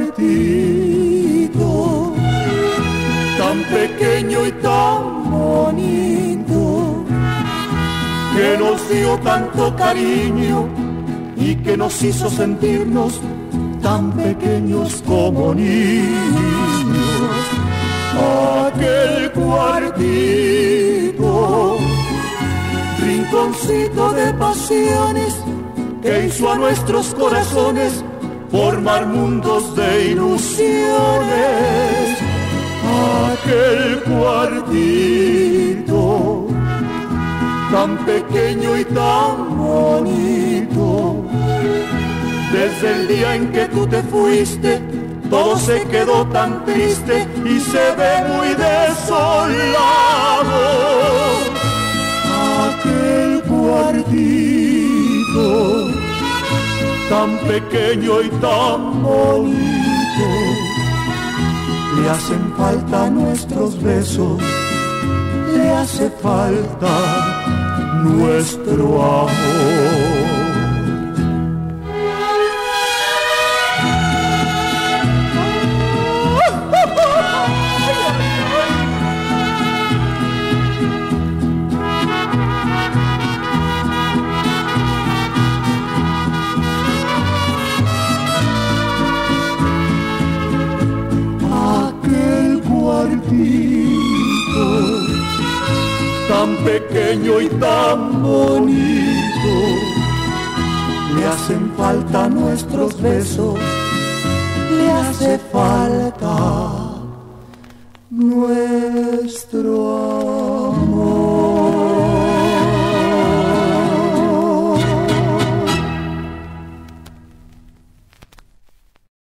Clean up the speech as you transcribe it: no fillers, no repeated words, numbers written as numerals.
muertito, tan pequeño y tan bonito, que nos dio tanto cariño y que nos hizo sentirnos tan pequeños como niños. Aquel cuartito, rinconcito de pasiones, que hizo a nuestros corazones formar mundos de ilusiones. Aquel cuartito, tan pequeño y tan bonito, desde el día en que tú te fuiste, todo se quedó tan triste y se ve muy desolado. Aquel cuartito, tan pequeño y tan bonito, le hacen falta nuestros besos, le hace falta nuestro amor. Tan pequeño y tan bonito, le hacen falta nuestros besos, le hace falta nuestro amor.